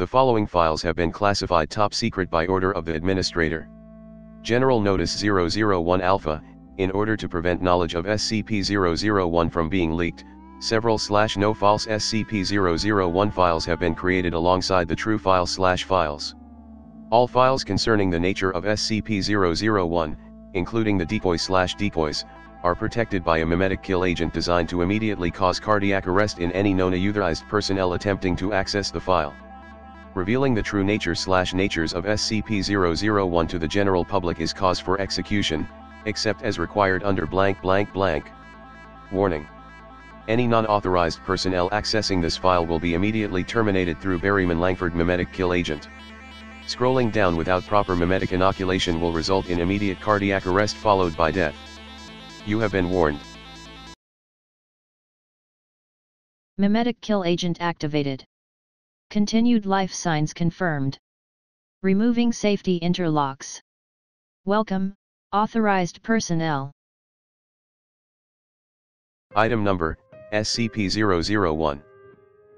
The following files have been classified top secret by order of the administrator. General Notice 001 Alpha, in order to prevent knowledge of SCP-001 from being leaked, several /no false SCP-001 files have been created alongside the true files. All files concerning the nature of SCP-001, including the decoys, are protected by a mimetic kill agent designed to immediately cause cardiac arrest in any known utilized personnel attempting to access the file. Revealing the true nature/natures of SCP-001 to the general public is cause for execution, except as required under .. Warning. Any non-authorized personnel accessing this file will be immediately terminated through Berryman-Langford Mimetic Kill Agent. Scrolling down without proper mimetic inoculation will result in immediate cardiac arrest followed by death. You have been warned. Mimetic Kill Agent activated. Continued life signs confirmed. Removing safety interlocks. Welcome, authorized personnel. Item number, SCP-001.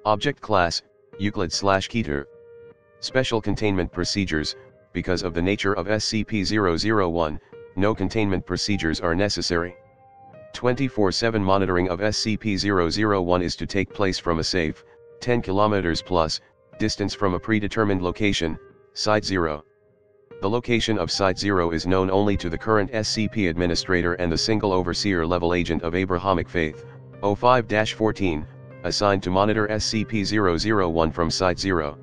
Object class, Euclid/Keter. Special containment procedures. Because of the nature of SCP-001, no containment procedures are necessary. 24/7 monitoring of SCP-001 is to take place from a safe, 10 kilometers plus, distance from a predetermined location, Site-0. The location of Site-0 is known only to the current SCP administrator and the single overseer level agent of Abrahamic faith, O5-14, assigned to monitor SCP-001 from Site-0.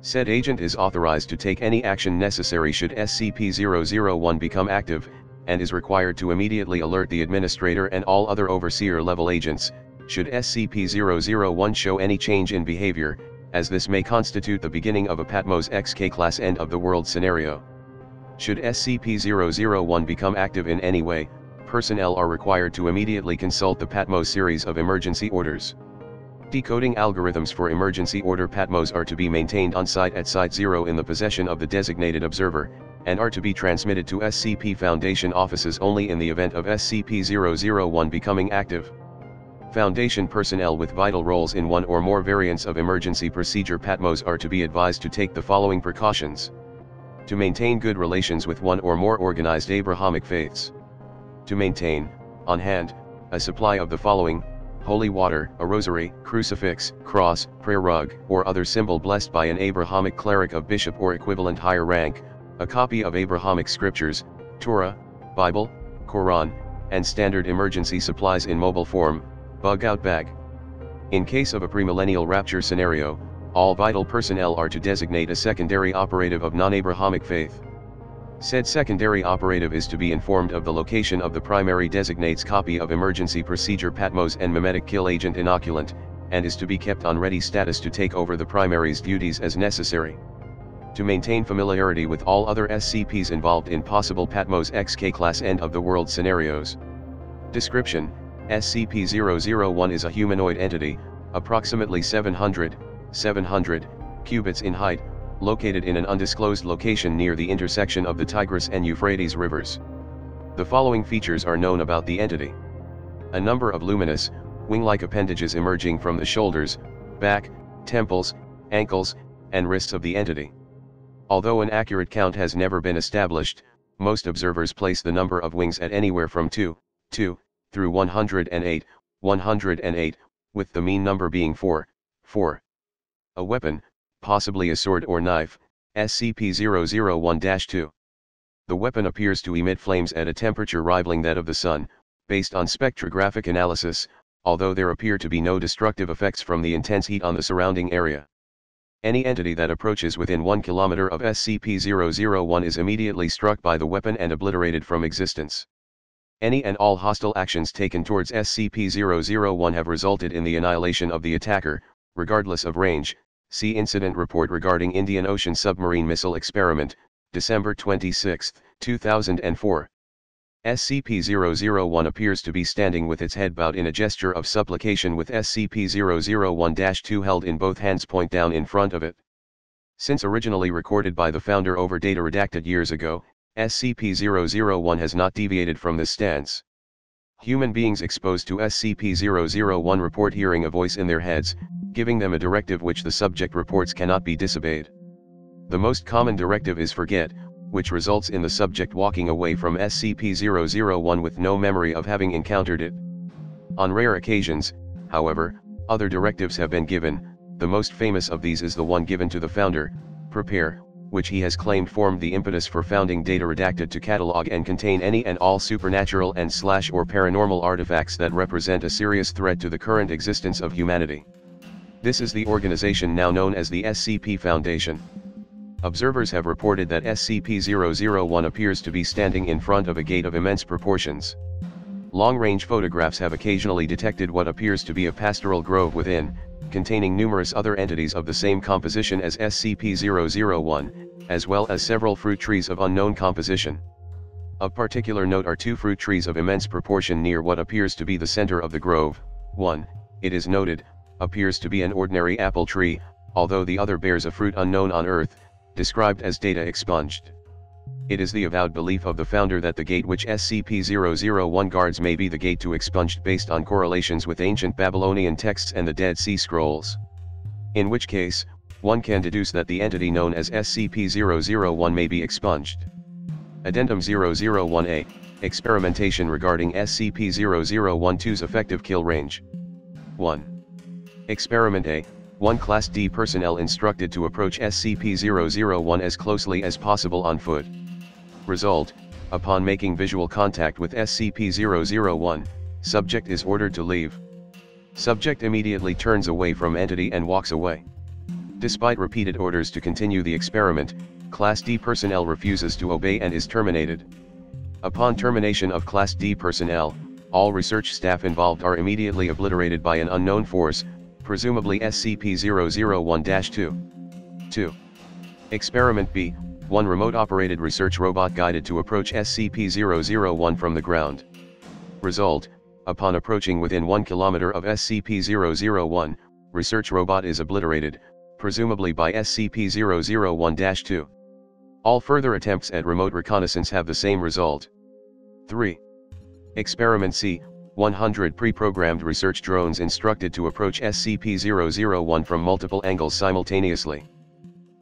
Said agent is authorized to take any action necessary should SCP-001 become active, and is required to immediately alert the administrator and all other overseer level agents, should SCP-001 show any change in behavior, as this may constitute the beginning of a PATMOS XK class end of the world scenario. Should SCP-001 become active in any way, personnel are required to immediately consult the PATMOS series of emergency orders. Decoding algorithms for emergency order PATMOS are to be maintained on site at Site-0 in the possession of the designated observer, and are to be transmitted to SCP Foundation offices only in the event of SCP-001 becoming active. Foundation personnel with vital roles in one or more variants of emergency procedure PATMOS are to be advised to take the following precautions. To maintain good relations with one or more organized Abrahamic faiths. To maintain, on hand, a supply of the following: holy water, a rosary, crucifix, cross, prayer rug, or other symbol blessed by an Abrahamic cleric of bishop or equivalent higher rank, a copy of Abrahamic scriptures, Torah, Bible, Quran, and standard emergency supplies in mobile form, bug-out bag. In case of a premillennial rapture scenario, all vital personnel are to designate a secondary operative of non-Abrahamic faith. Said secondary operative is to be informed of the location of the primary designate's copy of emergency procedure PATMOS and mimetic kill agent inoculant, and is to be kept on ready status to take over the primary's duties as necessary. To maintain familiarity with all other SCPs involved in possible PATMOS XK class end of the world scenarios. Description: SCP-001 is a humanoid entity, approximately 700 cubits in height, located in an undisclosed location near the intersection of the Tigris and Euphrates rivers. The following features are known about the entity. A number of luminous, wing-like appendages emerging from the shoulders, back, temples, ankles, and wrists of the entity. Although an accurate count has never been established, most observers place the number of wings at anywhere from 2 through 108, with the mean number being 4. A weapon, possibly a sword or knife, SCP-001-2. The weapon appears to emit flames at a temperature rivaling that of the sun, based on spectrographic analysis, although there appear to be no destructive effects from the intense heat on the surrounding area. Any entity that approaches within 1 kilometer of SCP-001 is immediately struck by the weapon and obliterated from existence. Any and all hostile actions taken towards SCP-001 have resulted in the annihilation of the attacker, regardless of range. See Incident Report regarding Indian Ocean Submarine Missile Experiment, December 26, 2004. SCP-001 appears to be standing with its head bowed in a gesture of supplication, with SCP-001-2 held in both hands point down in front of it. Since originally recorded by the founder over data redacted years ago, SCP-001 has not deviated from this stance. Human beings exposed to SCP-001 report hearing a voice in their heads, giving them a directive which the subject reports cannot be disobeyed. The most common directive is forget, which results in the subject walking away from SCP-001 with no memory of having encountered it. On rare occasions, however, other directives have been given. The most famous of these is the one given to the founder, prepare, which he has claimed formed the impetus for founding data redacted to catalog and contain any and all supernatural and/or paranormal artifacts that represent a serious threat to the current existence of humanity. This is the organization now known as the SCP Foundation. Observers have reported that SCP-001 appears to be standing in front of a gate of immense proportions. Long-range photographs have occasionally detected what appears to be a pastoral grove within, containing numerous other entities of the same composition as SCP-001, as well as several fruit trees of unknown composition. Of particular note are two fruit trees of immense proportion near what appears to be the center of the grove. One, it is noted, appears to be an ordinary apple tree, although the other bears a fruit unknown on Earth, described as data expunged. It is the avowed belief of the founder that the gate which SCP-001 guards may be the gate to expunged based on correlations with ancient Babylonian texts and the Dead Sea Scrolls. In which case, one can deduce that the entity known as SCP-001 may be expunged. Addendum 001A, Experimentation regarding SCP-001-2's effective kill range. 1. Experiment A. 1 Class D personnel instructed to approach SCP-001 as closely as possible on foot. Result, upon making visual contact with SCP-001, subject is ordered to leave. Subject immediately turns away from entity and walks away. Despite repeated orders to continue the experiment, Class D personnel refuses to obey and is terminated. Upon termination of Class D personnel, all research staff involved are immediately obliterated by an unknown force, presumably SCP-001-2. 2. Experiment B. 1 Remote-operated research robot guided to approach SCP-001 from the ground. Result, upon approaching within 1 kilometer of SCP-001, research robot is obliterated, presumably by SCP-001-2. All further attempts at remote reconnaissance have the same result. 3. Experiment C. 100 pre-programmed research drones instructed to approach SCP-001 from multiple angles simultaneously.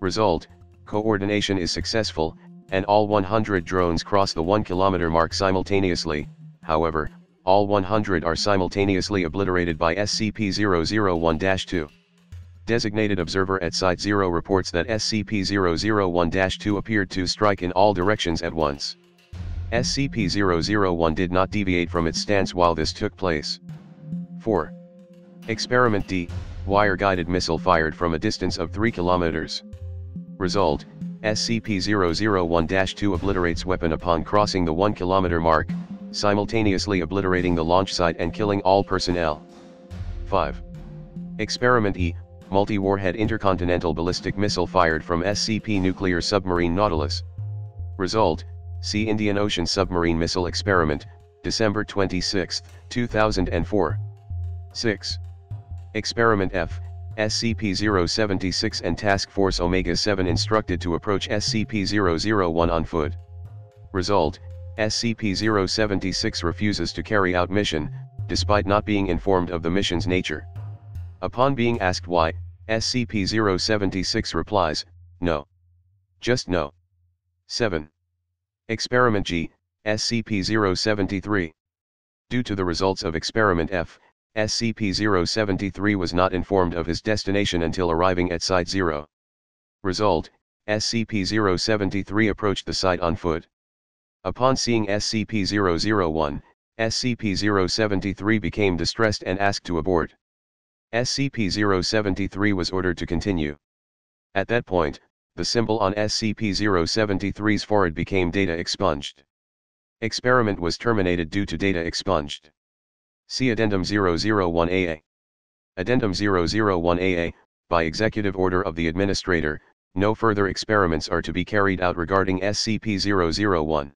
Result, coordination is successful, and all 100 drones cross the 1 kilometer mark simultaneously. However, all 100 are simultaneously obliterated by SCP-001-2. Designated observer at Site-0 reports that SCP-001-2 appeared to strike in all directions at once. SCP-001 did not deviate from its stance while this took place. 4. Experiment D. Wire-guided missile fired from a distance of 3 kilometers. Result, SCP-001-2 obliterates weapon upon crossing the 1 kilometer mark, simultaneously obliterating the launch site and killing all personnel. 5. Experiment E. Multi-warhead intercontinental ballistic missile fired from SCP nuclear submarine Nautilus. Result, see Indian Ocean Submarine Missile Experiment, December 26, 2004. 6. Experiment F. SCP-076 and Task Force Omega-7 instructed to approach SCP-001 on foot. Result, SCP-076 refuses to carry out mission, despite not being informed of the mission's nature. Upon being asked why, SCP-076 replies, "No. Just no." 7. Experiment G, SCP-073. Due to the results of Experiment F, SCP-073 was not informed of his destination until arriving at Site-0. Result, SCP-073 approached the site on foot. Upon seeing SCP-001, SCP-073 became distressed and asked to abort. SCP-073 was ordered to continue. At that point, the symbol on SCP-073's forehead became data expunged. Experiment was terminated due to data expunged. See Addendum 001AA. Addendum 001AA, by executive order of the administrator, no further experiments are to be carried out regarding SCP-001.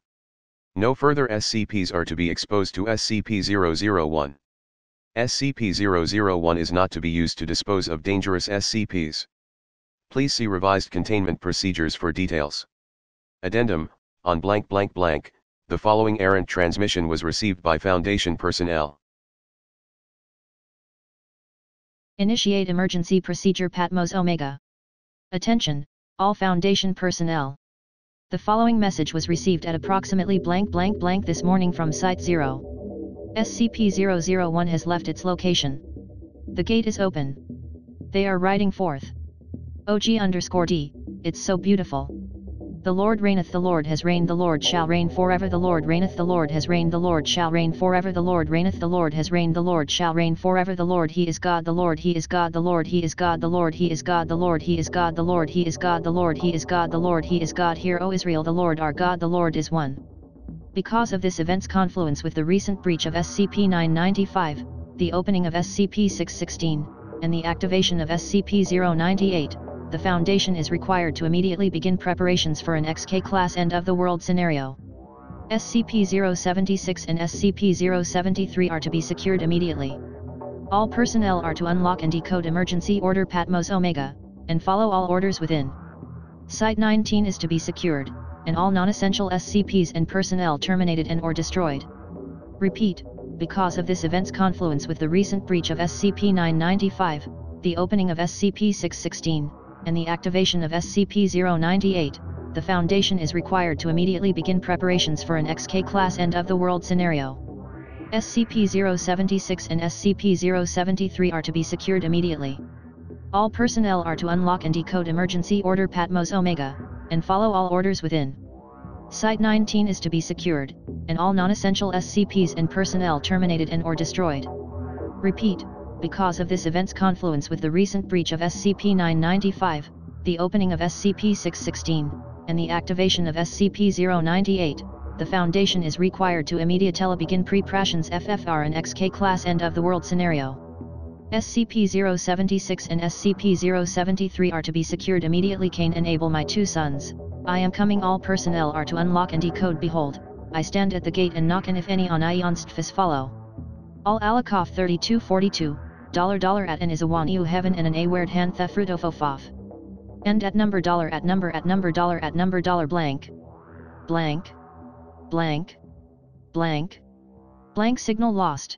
No further SCPs are to be exposed to SCP-001. SCP-001 is not to be used to dispose of dangerous SCPs. Please see revised containment procedures for details. Addendum, on blank blank blank, the following errant transmission was received by Foundation personnel. Initiate emergency procedure PATMOS Omega. Attention, all Foundation personnel. The following message was received at approximately ____ this morning from Site-0. SCP-001 has left its location. The gate is open. They are riding forth. OG_D, it's so beautiful. The Lord reigneth, the Lord has reigned, the Lord shall reign forever, the Lord reigneth, the Lord has reigned, the Lord shall reign forever, the Lord reigneth, the Lord has reigned, the Lord shall reign forever, the Lord he is God, the Lord he is God, the Lord he is God, the Lord he is God, the Lord he is God, the Lord he is God, the Lord he is God, the Lord he is God. Hear, O Israel, the Lord our God, the Lord is one. Because of this event's confluence with the recent breach of SCP-995, the opening of SCP-616, and the activation of SCP-098, the Foundation is required to immediately begin preparations for an XK-class end-of-the-world scenario. SCP-076 and SCP-073 are to be secured immediately. All personnel are to unlock and decode Emergency Order PATMOS Omega, and follow all orders within. Site-19 is to be secured, and all non-essential SCPs and personnel terminated and or destroyed. Repeat. Because of this event's confluence with the recent breach of SCP-995, the opening of SCP-616, and the activation of SCP-098, the Foundation is required to immediately begin preparations for an XK-class end-of-the-world scenario. SCP-076 and SCP-073 are to be secured immediately. All personnel are to unlock and decode Emergency Order PATMOS Omega, and follow all orders within. Site-19 is to be secured, and all non-essential SCPs and personnel terminated and or destroyed. Repeat, because of this event's confluence with the recent breach of SCP-995, the opening of SCP-616, and the activation of SCP-098, the Foundation is required to immediately begin preparations FFR and XK-class end-of-the-world scenario. SCP-076 and SCP-073 are to be secured immediately. Cain, enable my two sons, I am coming. All personnel are to unlock and decode. Behold, I stand at the gate and knock, and if any on Ionstfis follow. All Alakov 3242, $$ at and is a one EU heaven and an a weird hand the fruitofofaf. End at number $ at number at number $ at number $ blank. Blank. Blank. Blank. Blank signal lost.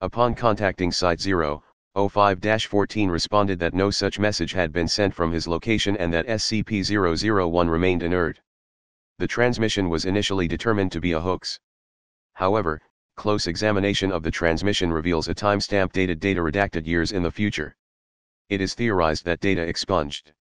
Upon contacting Site-0, O5-14 responded that no such message had been sent from his location and that SCP-001 remained inert. The transmission was initially determined to be a hoax. However, close examination of the transmission reveals a timestamp dated data redacted years in the future. It is theorized that data expunged.